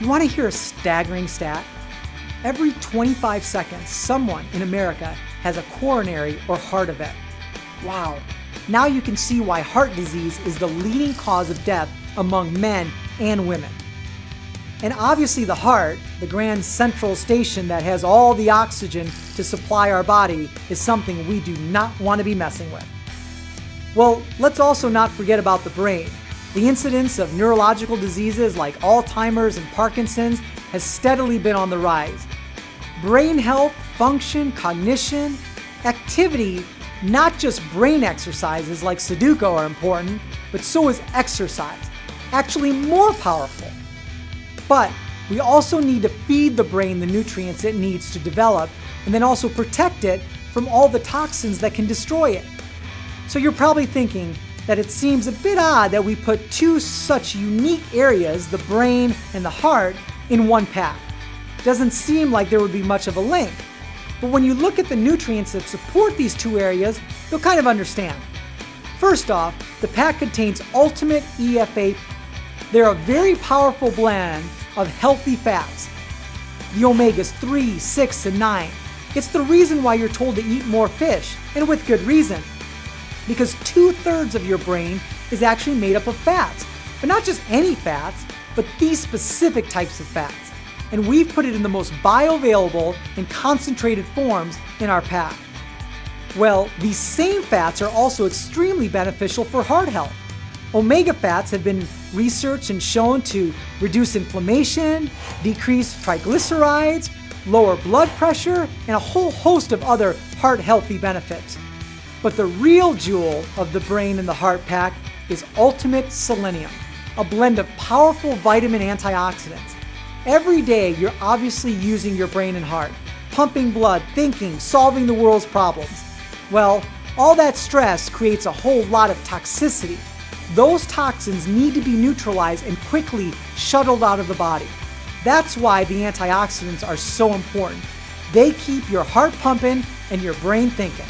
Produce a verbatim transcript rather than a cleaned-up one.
You want to hear a staggering stat? Every twenty-five seconds, someone in America has a coronary or heart event. Wow. Now you can see why heart disease is the leading cause of death among men and women. And obviously the heart, the grand central station that has all the oxygen to supply our body, is something we do not want to be messing with. Well, let's also not forget about the brain. The incidence of neurological diseases like Alzheimer's and Parkinson's has steadily been on the rise. Brain health, function, cognition, activity, not just brain exercises like Sudoku are important, but so is exercise, actually more powerful. But we also need to feed the brain the nutrients it needs to develop, and then also protect it from all the toxins that can destroy it. So you're probably thinking that it seems a bit odd that we put two such unique areas, the brain and the heart, in one pack. Doesn't seem like there would be much of a link. But when you look at the nutrients that support these two areas, you'll kind of understand. First off, the pack contains Ultimate E F A. They're a very powerful blend of healthy fats, the omegas three, six, and nine. It's the reason why you're told to eat more fish, and with good reason, because two-thirds of your brain is actually made up of fats, but not just any fats, but these specific types of fats. And we've put it in the most bioavailable and concentrated forms in our pack. Well, these same fats are also extremely beneficial for heart health. Omega fats have been researched and shown to reduce inflammation, decrease triglycerides, lower blood pressure, and a whole host of other heart-healthy benefits. But the real jewel of the brain and the heart pack is Ultimate Selenium, a blend of powerful vitamin antioxidants. Every day, you're obviously using your brain and heart, pumping blood, thinking, solving the world's problems. Well, all that stress creates a whole lot of toxicity. Those toxins need to be neutralized and quickly shuttled out of the body. That's why the antioxidants are so important. They keep your heart pumping and your brain thinking.